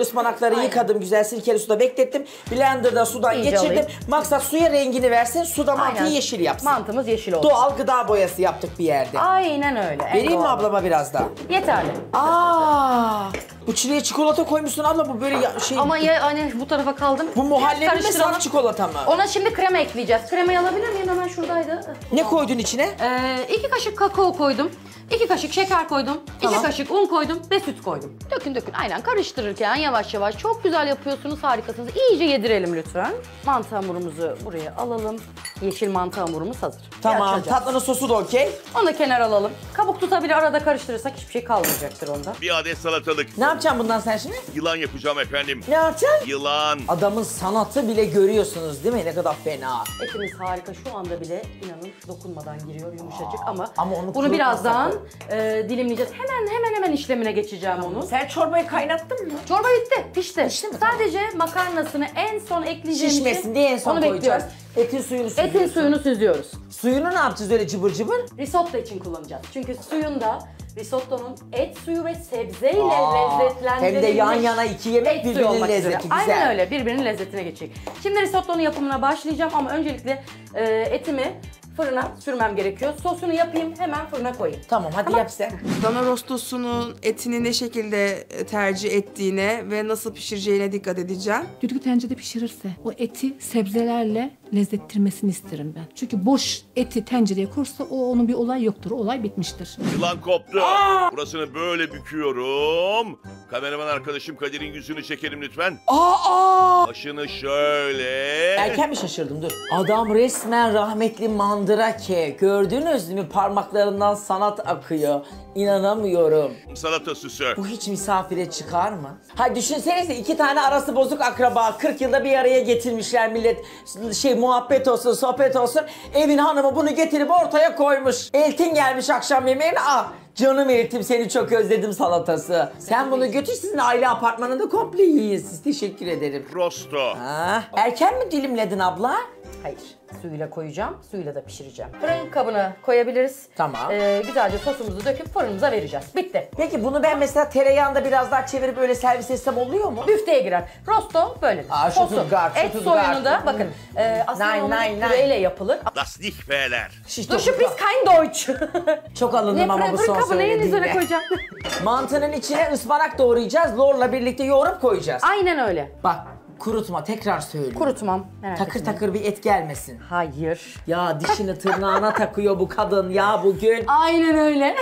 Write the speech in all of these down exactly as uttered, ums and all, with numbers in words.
Ispanakları aynen yıkadım, güzel sirkeli suda beklettim. Blenderda sudan İyice geçirdim. Alayım. Maksat suya rengini versin, suda mantıyı aynen yeşil yapsın. Mantımız yeşil olsun. Doğal gıda boyası yaptık bir yerde. Aynen öyle. Vereyim doğal mi ablama biraz daha? Yeterli. Aa! Bu çileğe çikolata koymuşsun abla, bu böyle şey... Ama ya hani bu tarafa kaldım. Bu muhallebi mi sana, çikolata mı? Ona şimdi krema ekleyeceğiz. Kremayı alabilir miyim? Hemen şuradaydı. Ne tamam koydun içine? Ee, iki kaşık kakao koydum. İki kaşık şeker koydum, tamam, iki kaşık un koydum ve süt koydum. Dökün dökün, aynen karıştırırken yavaş yavaş. Çok güzel yapıyorsunuz, harikasınız. İyice yedirelim lütfen. Mantı hamurumuzu buraya alalım. Yeşil mantı hamurumuz hazır. Tamam, tatlının sosu da okey. Onu da kenara alalım. Kabuk tutabilir, arada karıştırırsak hiçbir şey kalmayacaktır onda. Bir adet salatalık. Ne yapacağım bundan sen şimdi? Yılan yapacağım efendim. Ne yapacaksın? Yılan. Adamın sanatı bile görüyorsunuz değil mi? Ne kadar fena. Etimiz harika, şu anda bile inanın dokunmadan giriyor yumuşacık. Aa, ama, ama onu bunu birazdan E, dilimleyeceğiz. Hemen hemen hemen işlemine geçeceğim tamam onu. Sen çorbayı kaynattın mı? Çorba bitti, pişti. Pişti mi? Sadece makarnasını en son ekleyeceğimiz. Şişmesin diye en son koyacağız. Etin suyunu süzüyoruz. Etin suyunu süzüyoruz. Suyunu ne yapacağız öyle cıbır cıbır? Risotto için kullanacağız. Çünkü suyunda risottonun et suyu ve sebzeyle lezzetlendirilmiş. Hem de yan yana iki yemek birbirinin lezzeti üzere. Güzel. Aynen öyle, birbirinin lezzetine geçecek. Şimdi risottonun yapımına başlayacağım ama öncelikle e, etimi fırına sürmem gerekiyor. Sosunu yapayım, hemen fırına koyayım. Tamam, hadi tamam yap sen. Dana rostosunun etini ne şekilde tercih ettiğine ve nasıl pişireceğine dikkat edeceğim. Düdüklü tencerede pişirirse o eti sebzelerle lezzetlendirmesini isterim ben. Çünkü boş eti tencereye koysa o onun bir olay yoktur. O olay bitmiştir. Yılan koptu. Aa! Burasını böyle büküyorum. Kameraman arkadaşım Kadir'in yüzünü çekelim lütfen. Aa! Aa! Başını şöyle. Erken mi şaşırdım? Dur. Adam resmen rahmetli Mandrake. Gördünüz mü? Parmaklarından sanat akıyor. İnanamıyorum. Salata süsü. Bu hiç misafire çıkar mı? Ha düşünsenize, iki tane arası bozuk akraba kırk yılda bir araya getirmişler millet. Şey muhabbet olsun, sohbet olsun. Evin hanımı bunu getirip ortaya koymuş. Eltin gelmiş akşam yemeğine. Ah canım Eltim, seni çok özledim salatası. Sen bunu götür, sizin aile apartmanında komple yiyin siz. Teşekkür ederim. Rosto. Ha, erken mi dilimledin abla? Hayır. Suyuyla koyacağım, suyuyla da pişireceğim. Fırın kabına koyabiliriz. Tamam. Ee, güzelce sosumuzu döküp fırınımıza vereceğiz. Bitti. Peki bunu ben mesela tereyağında biraz daha çevirip böyle servis etsem oluyor mu? Büfteye girer. Rosto böyledir. Aa, şu tuzgar, şu et soyunu da bakın. Hmm. E, aslında nein, nein, küreyle yapılır. Das nicht fehler. Duşu biz kein Deutsch. Çok alındım ama bu son söylediğinde. Mantının içine ıspanak doğrayacağız. Lorla birlikte yoğurup koyacağız. Aynen öyle. Bak. Kurutma, tekrar söylüyorum. Kurutmam. Merak takır etmiyorum. Takır bir et gelmesin. Hayır. Ya dişini tırnağına takıyor bu kadın ya bugün. Aynen öyle.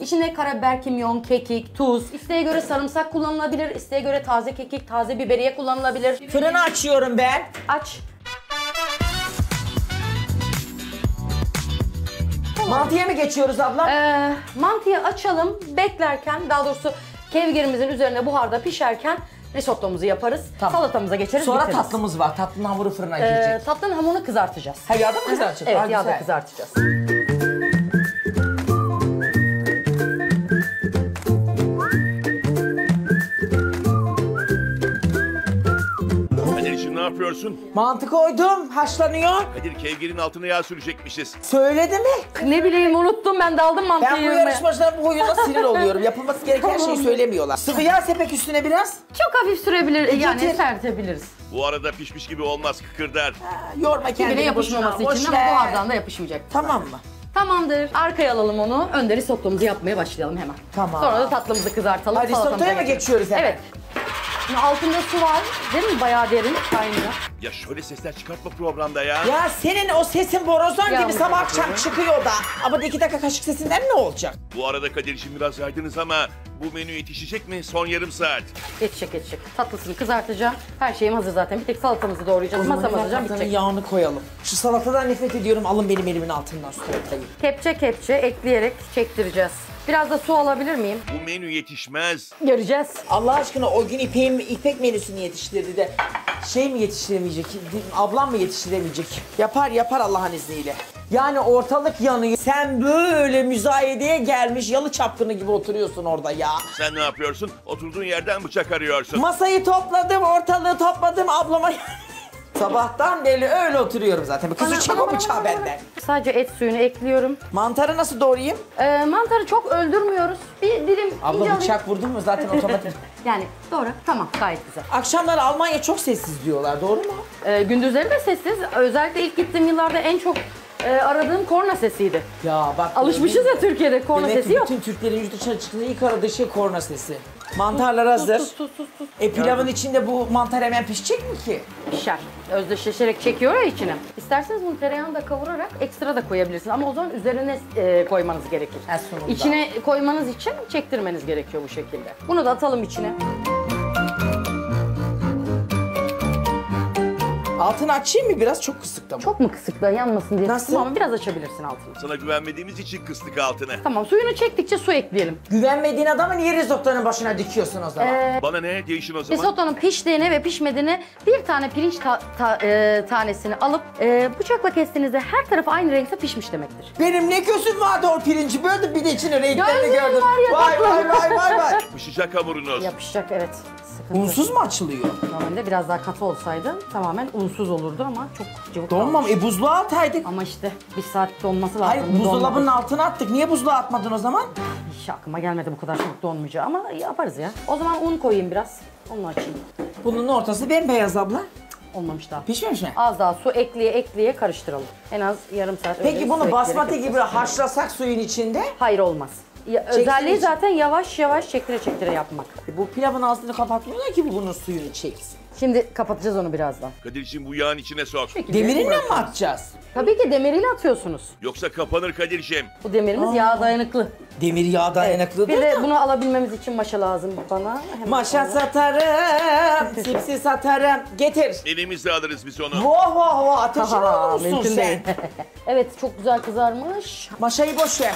İçine karabiber, kimyon, kekik, tuz. İsteğe göre sarımsak kullanılabilir. İsteğe göre taze kekik, taze biberiye kullanılabilir. Fırını açıyorum ben. Aç. Mantıya mı geçiyoruz abla? Ee, mantıyı açalım. Beklerken, daha doğrusu kevgirimizin üzerine buharda pişerken risottomuzu yaparız, tamam, salatamıza geçeriz. Sonra bitiririz. Tatlımız var, tatlının hamuru fırına ee, girecek. Tatlının hamurunu kızartacağız. Ha, yağda mı kızartacağız? Evet, yağda kızartacağız. Kadir, şimdi ne yapıyorsun? Mantı koydum, haşlanıyor. Kadir, kevgirin altına yağ sürecekmişiz. Söyledi mi? Ne bileyim, unuttum ben, daldım mantıyı. Ben bu yarışmacıların bu huyuna sinir oluyorum. Yapılması gereken şeyi söylemiyorlar. Sıvı yağ sepek üstüne biraz. Çok hafif sürebilir, e, yani getir, sertebiliriz. Bu arada pişmiş gibi olmaz, kıkırdar. Ha, yorma kendini. Bile yapışmaması boşuna, için boşuna. Ama buhardan da yapışmayacak. Tamam mı? Tamamdır. Arkaya alalım onu. Önde risottomuzu yapmaya başlayalım hemen. Tamam. Sonra da tatlımızı kızartalım. Hadi risottoya mı geçiyoruz hemen? Evet. Şimdi altında su var değil mi? Bayağı derin kaynıyor. Ya şöyle sesler çıkartma programda ya. Ya senin o sesin borazan ya gibi sabah akşam çıkıyor da. Ama iki dakika kaşık sesinden ne olacak? Bu arada Kadir için biraz yaydınız ama bu menü yetişecek mi son yarım saat? Yetişecek, yetişecek. Tatlısını kızartacağım. Her şeyim hazır zaten. Bir tek salatamızı doğrayacağız. Masamı alacağım, bitecek. Yağını koyalım. Şu salatadan nefret ediyorum. Alın benim elimin altından sürekli. Kepçe kepçe ekleyerek çektireceğiz. Biraz da su alabilir miyim? Bu menü yetişmez. Göreceğiz. Allah aşkına o gün İpek'in İpek menüsünü yetiştirdi de şey mi yetiştiremeyecek, ablam mı yetiştiremeyecek? Yapar yapar Allah'ın izniyle. Yani ortalık yanıyor. Sen böyle müzayedeye gelmiş yalı çapkını gibi oturuyorsun orada ya. Sen ne yapıyorsun? Oturduğun yerden bıçak arıyorsun. Masayı topladım, ortalığı topladım ablama. Sabahtan beri öyle oturuyorum zaten. Kızı çabuk bıçağı benden. Sadece et suyunu ekliyorum. Mantarı nasıl doğrayayım? Ee, mantarı çok öldürmüyoruz. Bir dilim. Abla bıçak vurdun mu zaten otomatik. Yani doğru. Tamam, gayet güzel. Akşamlar Almanya çok sessiz diyorlar. Doğru mu? Ee, gündüzleri de sessiz. Özellikle ilk gittiğim yıllarda en çok e, aradığım korna sesiydi. Ya bak. Alışmışız ya Türkiye'de korna demek sesi yok. Bütün Türklerin yurt dışına çıktığında ilk aradığı şey korna sesi. Mantarlar hazır. Tut, tut, tut, tut. E pilavın Gördüm. içinde bu mantar hemen pişecek mi ki? Pişer. Özdeşleşerek çekiyor ya içine. İsterseniz bunu tereyağını da kavurarak ekstra da koyabilirsiniz. Ama o zaman üzerine e, koymanız gerekir. Sonunda. İçine koymanız için çektirmeniz gerekiyor bu şekilde. Bunu da atalım içine. Altını açayım mı biraz? Çok kısıkta mı? Çok mu kısıkta? Yanmasın diye. Nasıl? Ama biraz açabilirsin altını. Sana güvenmediğimiz için kıstık altını. Tamam, suyunu çektikçe su ekleyelim. Güvenmediğin adamı niye risottonun başına dikiyorsun o zaman? Ee, Bana ne? Değişin o zaman. Risottonun piştiğine ve pişmediğine bir tane pirinç ta ta e, tanesini alıp e, bıçakla kestiğinizde her tarafı aynı renkte pişmiş demektir. Benim ne gözüm vardı o pirinci böyle, bir de içine renklerini gördüm. Vay vay vay vay vay. Yapışacak hamurunuz. Yapışacak, evet. Sıkıntı. Unsuz mu açılıyor? Normalde biraz daha katı olsaydı tamamen un Buzsuz olurdu ama çok cıvık. Donmam. E buzluğa ataydık. Ama işte bir saat donması lazım. Hayır, buzdolabının altına attık. Niye buzluğa atmadın o zaman? Hiç aklıma gelmedi bu kadar çabuk donmayacağı ama yaparız ya. O zaman un koyayım biraz. Onu açayım. Bunun ortası bembeyaz abla. Olmamış daha. Pişmemiş mi? Az daha su ekleye ekleye karıştıralım. En az yarım saat. Peki bunu basmati gibi haşlasak suyun içinde? Hayır, olmaz. Ya, özelliği için. Zaten yavaş yavaş çektire çektire yapmak. E bu pilavın ağzını kapatmıyor ki bu bunun suyunu çeksin. Şimdi kapatacağız onu birazdan. Kadir'ciğim, bu yağın içine sok. Demirinle mi atacağız? Tabii ki demiriyle atıyorsunuz. Yoksa kapanır Kadir'ciğim. Bu demirimiz Aa. yağa dayanıklı. Demir yağa dayanıklıdır. Bir de da. bunu alabilmemiz için maşa lazım bana. Hemen maşa onu. satarım, sipsi satarım. Getir. Elimizle alırız biz onu. Vah vah vah, ateşini almışsın sen. Evet, çok güzel kızarmış. Maşayı boş ver.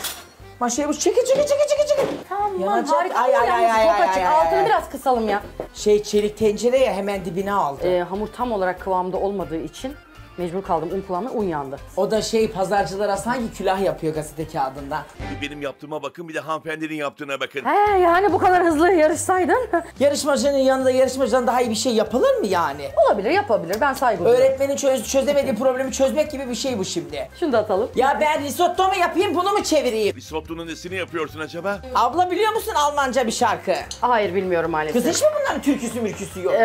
Maşayı boş. Çekil çekil çekil çekil çekil. Tamam, harika. Ay ay ay ay ay. Altını biraz kısalım ya. Şey, çelik tencereye hemen dibine aldı. Ee, hamur tam olarak kıvamda olmadığı için mecbur kaldım. Un kıvamı, un yandı. O da şey, pazarcılara sanki külah yapıyor gazete kağıdından. Benim yaptığıma bakın, bir de hanımefendinin yaptığına bakın. He yani, bu kadar hızlı yarışsaydın. Yarışmacının yanında yarışmacıdan daha iyi bir şey yapılır mı yani? Olabilir, yapabilir. Ben saygı duyuyorum. Öğretmenin çöz çözemediği problemi çözmek gibi bir şey bu şimdi. Şunu da atalım. Ya ben risotto mu yapayım, bunu mu çevireyim? Risottonun nesini yapıyorsun acaba? Abla, biliyor musun Almanca bir şarkı? Hayır, bilmiyorum maalesef. Kız, hiç mi bunların türküsü mürküsü yok? Ee,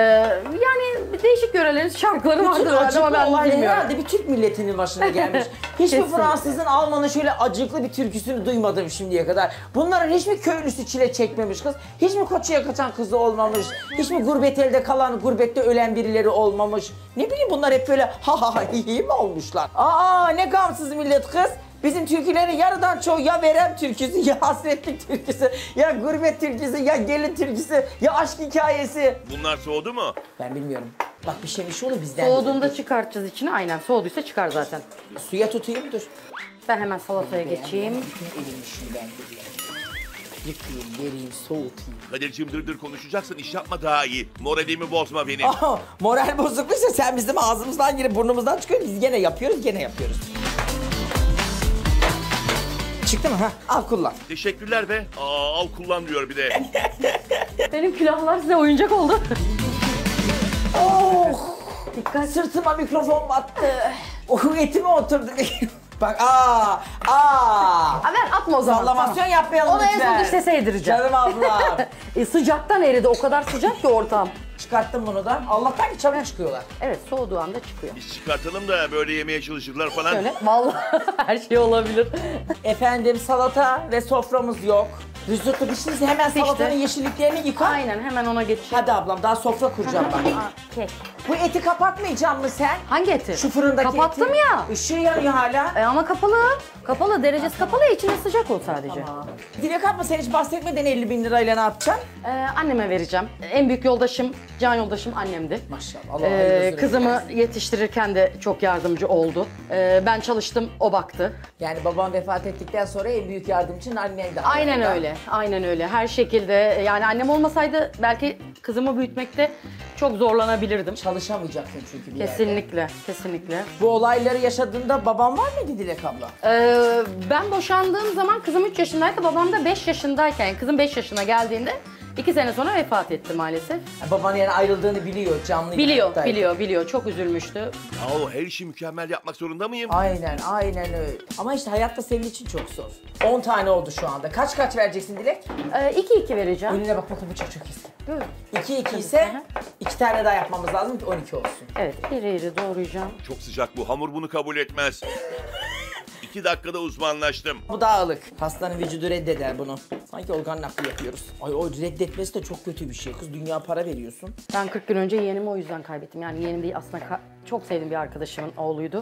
yani değişik yörelerin şarkıları vardır ama ben olay. Herhalde bir Türk milletinin başına gelmiş. Hiçbir Fransızın, Alman'ın şöyle acıklı bir türküsünü duymadım şimdiye kadar. Bunların hiç mi köylüsü çile çekmemiş kız? Hiç mi Koçu'ya kaçan kızı olmamış? Hiç mi gurbet elde kalan, gurbette ölen birileri olmamış? Ne bileyim, bunlar hep böyle ha ha ha iyi mi olmuşlar? Aa, ne gamsız millet kız. Bizim türkülerin yarıdan çoğu ya verem türküsü, ya hasretlik türküsü, ya gurbet türküsü, ya gelin türküsü, ya aşk hikayesi. Bunlar soğudu mu? Ben bilmiyorum. Bak bir şey mi şunu bizden. Soğuduğunda çıkartacağız içine. Aynen, soğuduysa çıkar zaten. Suya tutayım, dur. Ben hemen salataya ben geçeyim. Ben elimi şimdi ben yıkayayım, vereyim, soğutayım. Kadir'ciğim, dır dır konuşacaksın, iş yapma daha iyi. Moralimi bozma benim. Aha, moral bozukluysa sen bizim ağzımızdan girip burnumuzdan çıkıyorsun. Biz gene yapıyoruz, gene yapıyoruz. Çıktı mı? Ha, al kullan. Teşekkürler be. Aa, al kullan diyor bir de. Benim külahlar size oyuncak oldu. Oh! Dikkat, sırtıma mikrofon battı. Oh, etime oturdu. Bak, aa! Aa! Ben atma o zaman. Sallamasyon tamam. Yapmayalım onu lütfen. Onu en son dış sese yedireceğim. Canım ablam. e, sıcaktan eridi. O kadar sıcak ki ortam. Çıkarttım bunu da. Allah'tan ki çabuk çıkıyorlar. Evet, soğuduğu anda çıkıyor. Biz çıkartalım da böyle yemeye çalışırlar falan. Şöyle, vallahi her şey olabilir. Efendim, salata ve soframız yok. Risotto pişince hemen Pişti. salatanın yeşilliklerini yıkar. Aynen, hemen ona geçeyim. Hadi ablam, daha sofra kuracağım ben. Okay. Bu eti kapatmayacak mı sen? Hangi eti? Şu fırındaki Kapattım eti. ya. Işığı yanıyor hala. E ama kapalı. Kapalı, derecesi kapalı ya, içinde sıcak ol sadece. Tamam. Dilek abla, sen hiç bahsetmeden elli bin lirayla ne yapacaksın? Ee, anneme vereceğim. En büyük yoldaşım, can yoldaşım annemdi. Maşallah. Allah ee, kızımı versin. Yetiştirirken de çok yardımcı oldu. Ee, ben çalıştım, o baktı. Yani babam vefat ettikten sonra en büyük yardımcın annemdi. Aynen öyle. Aynen öyle. Her şekilde, yani annem olmasaydı belki kızımı büyütmekte çok zorlanabilirdim. Çalışamayacaktın çünkü bir kesinlikle, yerde. Kesinlikle. Bu olayları yaşadığında babam var mıydı Dilek abla? Ee, ben boşandığım zaman kızım üç yaşındaydı, babam da beş yaşındayken, yani kızım beş yaşına geldiğinde İki sene sonra vefat etti maalesef. Ya baban yani ayrıldığını biliyor, canlı. Biliyor, hayattaydı. biliyor, biliyor. Çok üzülmüştü. Ya o her işi mükemmel yapmak zorunda mıyım? Aynen, aynen öyle. Ama işte hayatta senin için çok zor. on tane oldu şu anda. Kaç kaç vereceksin Dilek? iki iki ee, vereceğim. Önüne bak bakalım bu çok çok iyisin. iki iki ise iki tane daha yapmamız lazım ki on iki olsun. Evet, iri iri doğrayacağım. Çok sıcak bu, hamur bunu kabul etmez. İki dakikada uzmanlaştım. Bu daha ağırlık. Hastanın vücudu reddeder bunu. Sanki organ nakli yapıyoruz. Ay o reddetmesi de çok kötü bir şey. Kız dünya para veriyorsun. Ben kırk gün önce yeğenimi o yüzden kaybettim. Yani yeğenim değil aslında çok sevdiğim bir arkadaşımın oğluydu.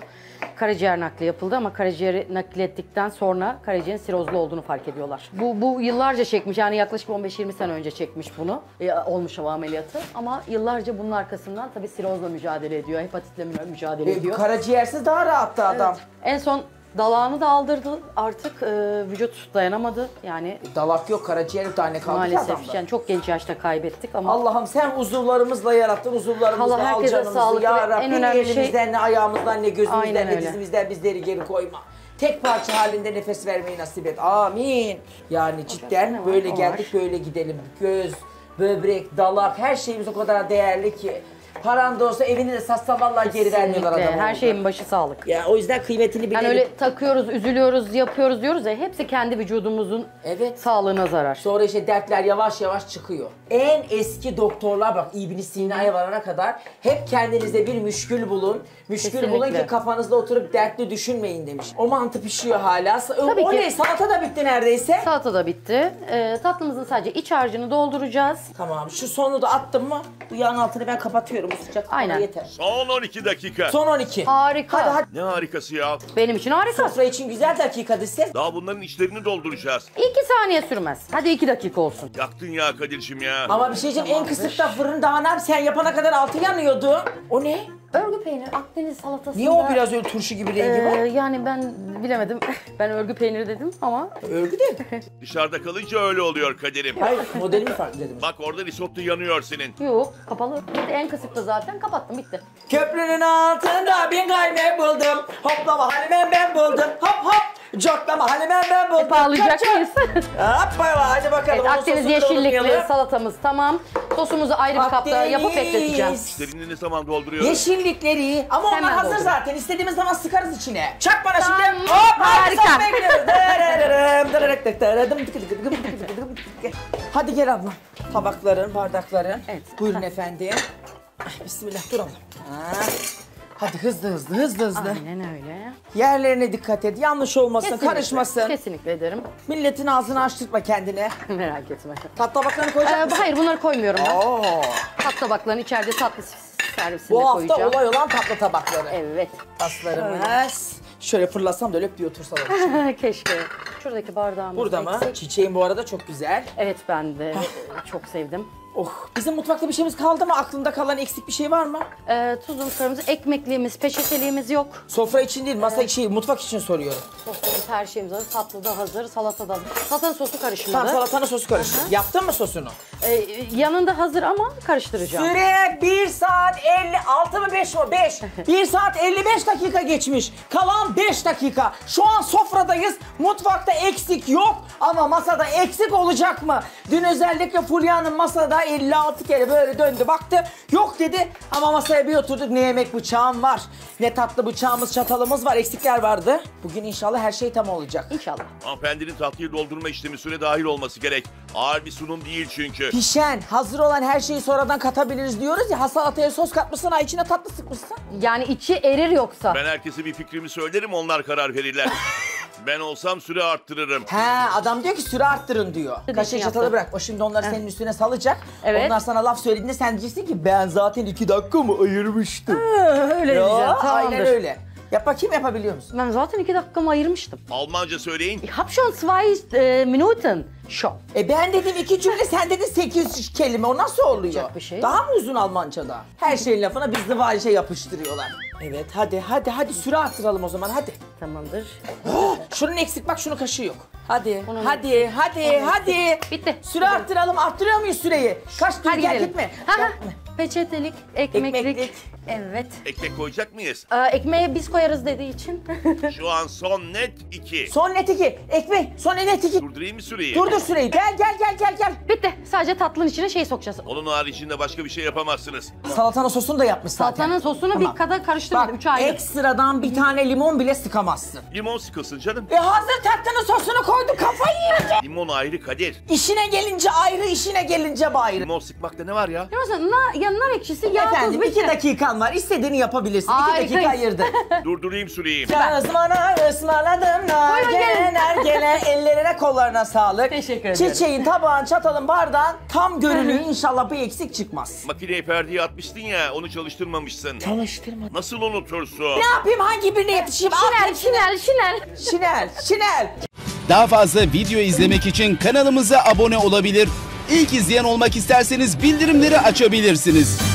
Karaciğer nakli yapıldı ama karaciğeri naklettikten sonra karaciğerin sirozlu olduğunu fark ediyorlar. Bu, bu yıllarca çekmiş yani yaklaşık on beş yirmi sene önce çekmiş bunu. E, olmuş hava ameliyatı ama yıllarca bunun arkasından tabii sirozla mücadele ediyor. Hepatitle mücadele ediyor. E, karaciğersiz daha rahattı evet. Adam. En son... Dalağını da aldırdı artık e, vücut dayanamadı yani. Dalak yok, karaciğer bir tane kaldı maalesef adamda. Yani çok genç yaşta kaybettik ama. Allah'ım sen uzuvlarımızla yarattın, uzuvlarımızla al canımızı ya Rabbim. En önemli elimizden şey... ne ayağımızdan ne gözümüzden aynen ne öyle. Dizimizden bizleri geri koyma. Tek parça halinde nefes vermeyi nasip et. Amin. Yani cidden böyle geldik böyle gidelim. Göz, böbrek, dalak her şeyimiz o kadar değerli ki. Paran da olsa evini de satsa vallahi geri vermiyorlar adamı. Her şeyin başı sağlık. Ya o yüzden kıymetini bilelim. Yani öyle takıyoruz, üzülüyoruz, yapıyoruz diyoruz ya hepsi kendi vücudumuzun evet. Sağlığına zarar. Sonra işte dertler yavaş yavaş çıkıyor. En eski doktorlar bak İbn Sina'ya varana kadar hep kendinize bir müşkül bulun. Müşkül kesinlikle. Bulun ki kafanızda oturup dertli düşünmeyin demiş. O mantı pişiyor hala. Tabii o ki. Ne? Salata da bitti neredeyse. Salata da bitti. Ee, tatlımızın sadece iç harcını dolduracağız. Tamam. Şu sonu da attım mı? Bu yağın altını ben kapatıyorum. Aynen. Yeter. Son on iki dakika. Son on iki. Harika. Hadi, hadi. Ne harikası ya? Benim için harika. Sofra için güzel dakikadır siz. Daha bunların içlerini dolduracağız. iki saniye sürmez. Hadi iki dakika olsun. Yaktın ya Kadir'cim ya. Ama bir şeyciğim tamam, en kısıkta fırın daha ne sen yapana kadar altı yanıyordu. O ne? Örgü peyniri, Akdeniz salatası. Niye o biraz öyle turşu gibi rengi ee, var? Yani ben bilemedim. Ben örgü peyniri dedim ama... Örgü de dışarıda kalınca öyle oluyor Kadir'im. Hayır, modelimi farklı dedim. Bak orada risotto yanıyor senin. Yok, kapalı. En kısıkta zaten kapattım, bitti. Köprünün altında bin kalbim buldum. Hoplama halimem ben buldum. Hop hop. Coklama halimem ben buldum. Hep ağlayacak mıyız? Hop bay bay, hadi bakalım. Evet, Akdeniz yeşillikli salatamız tamam. Sosumuzu ayrı bir kapta yapıp bekleteceğim. İşlerini ne zaman dolduruyoruz? Yeşillikleri. Ama hemen onlar hazır dolduruyor. Zaten. İstediğimiz zaman sıkarız içine. Çak bana tam şimdi. Hop! Harika. Hadi gel abla. Tabakların, bardakların. Evet. Buyurun ha. Efendim. Ay, bismillah duralım. Ha. Hadi hızlı hızlı hızlı hızlı. Aynen öyle. Yerlerine dikkat et. Yanlış olmasın, kesinlikle, karışmasın. Kesinlikle ederim. Milletin ağzını açtırtma kendine. Merak etme. Tat tabaklarını koyacak ee, mısın? Hayır bunları koymuyorum ben. Oo. Tat tabaklarını içeride tatlı servisinde koyacağım. Bu hafta olay olan tatlı tabakları. Evet. Aslarımız. Şöyle fırlasam da öyle bir otursalar. Keşke. Şuradaki bardağımız burada mı? Eksik. Çiçeğin bu arada çok güzel. Evet ben de çok sevdim. Oh, bizim mutfakta bir şeyimiz kaldı mı? Aklında kalan eksik bir şey var mı? Ee, tuzumuz, sarımız, ekmekliğimiz, peçeteliğimiz yok. Sofra için değil, masa ee, için, mutfak için soruyorum. Soframız, her şeyimiz hazır, tatlı da hazır, salata da hazır. Salatanın sosu karışmadı. Tamam, salatanın sosu karıştı. Yaptın mı sosunu? Ee, yanında hazır ama karıştıracağım. Süre bir saat elli altı mı beş mi? beş. bir saat elli beş dakika geçmiş. Kalan beş dakika. Şu an sofradayız, mutfakta eksik yok ama masada eksik olacak mı? Dün özellikle Fulya'nın masada elli altı kere böyle döndü baktı. Yok dedi ama masaya bir oturduk. Ne yemek bıçağım var, ne tatlı bıçağımız, çatalımız var. Eksikler vardı. Bugün inşallah her şey tam olacak. İnşallah. Hanımefendinin tatlıyı doldurma işlemi süre dahil olması gerek. Ağır bir sunum değil çünkü. Pişen, hazır olan her şeyi sonradan katabiliriz diyoruz ya. Salataya sos katmışsın, ha içine tatlı sıkmışsın. Yani içi erir yoksa. Ben herkese bir fikrimi söylerim, onlar karar verirler. Ben olsam süre arttırırım. He adam diyor ki süre arttırın diyor. Kaşık çatalı bırak. O şimdi onları senin üstüne salacak. Evet. Onlar sana laf söylediğinde sen diyeceksin ki ben zaten iki dakika mı ayırmıştım. Ha, öyle ya, diyeceğim. Tamamdır. Aynen öyle. Yap bakayım yapabiliyor musun? Ben zaten iki dakikamı ayırmıştım. Almanca söyleyin. Ich hab schon zwei e, Minuten. Şok. E ben dedim iki cümle, sen dedin sekiz kelime. O nasıl oluyor? Şey. Daha mı uzun Almanca'da? Her şeyin lafına biz zıvayişe yapıştırıyorlar. Evet hadi hadi hadi süre arttıralım o zaman hadi. Tamamdır. Oh, şunun eksik bak şunun kaşığı yok. Hadi bunun hadi eksik. hadi Onun hadi. Eksik. Bitti. Süre bitti. Arttıralım arttırıyor muyuz süreyi? Kaç dur gel gitme. Ha, ha. Peçetelik, ekmeklik. Ekmeklik. Evet. Ekmek koyacak mıyız? Aa, ekmeğe biz koyarız dediği için. Şu an son net iki. Son net iki. Ekmek. Son net iki. Durdurayım mı süreyi? Durdur süreyi. Gel gel gel gel gel. Bitti. Sadece tatlının içine şey sokacağız. Onun haricinde başka bir şey yapamazsınız. Salatanın sosunu da yapmış zaten. Salatanın sosunu tamam. Bir kadar karıştırmadım. Üç ayrı. Ekstradan bir tane limon bile sıkamazsın. Limon sıkılsın canım. E hazır tatlının sosunu koydum. Kafayı yiyeceğim. Limon ayrı Kadir. İşine gelince ayrı, işine gelince ayrı. Limon sıkmakta ne var ya? Limon yanlar ekşisi, yağ, tuz. Efendim iki dakikan var. İstediğini yapabilirsin. Ay, iki dakika ayırdı. Durdurayım süreyim. Yazmana ısmarladım nargele nergele. Ellerine kollarına sağlık. Teşekkür ederim. Çiçeğin, tabağın, çatalın, bardağın tam görünüyor. İnşallah bir eksik çıkmaz. Makineye perdeyi atmıştın ya, onu çalıştırmamışsın. Çalıştırmadım. Nasıl unutursun? Ne yapayım, hangi birine yetişeyim? Şinel, şinel, şinel. Şinel, şinel. Daha fazla video izlemek için kanalımıza abone olabilir. İlk izleyen olmak isterseniz bildirimleri açabilirsiniz.